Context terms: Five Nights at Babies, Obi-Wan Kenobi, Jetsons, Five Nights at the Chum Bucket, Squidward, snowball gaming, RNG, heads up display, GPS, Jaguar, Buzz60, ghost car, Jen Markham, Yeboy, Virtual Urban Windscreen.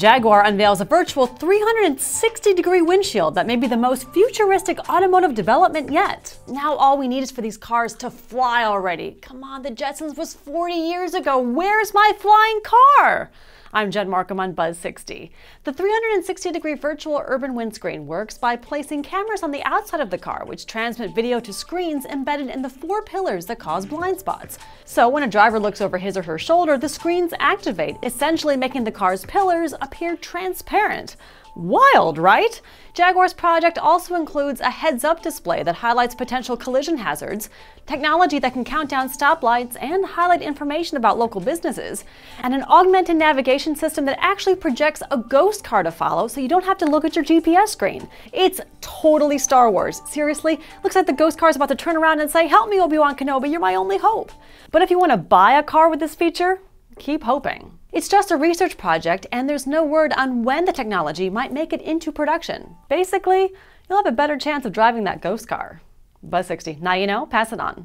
Jaguar unveils a virtual 360-degree windshield that may be the most futuristic automotive development yet. Now all we need is for these cars to fly already. Come on, the Jetsons was 40 years ago. Where's my flying car? I'm Jen Markham on Buzz60. The 360-degree virtual urban windscreen works by placing cameras on the outside of the car, which transmit video to screens embedded in the four pillars that cause blind spots. So when a driver looks over his or her shoulder, the screens activate, essentially making the car's pillars appear transparent. Wild, right? Jaguar's project also includes a heads-up display that highlights potential collision hazards, technology that can count down stoplights and highlight information about local businesses, and an augmented navigation system that actually projects a ghost car to follow so you don't have to look at your GPS screen. It's totally Star Wars. Seriously, looks like the ghost car is about to turn around and say, "Help me, Obi-Wan Kenobi, you're my only hope." But if you want to buy a car with this feature, keep hoping. It's just a research project, and there's no word on when the technology might make it into production. Basically, you'll have a better chance of driving that ghost car. Buzz60, now you know, pass it on.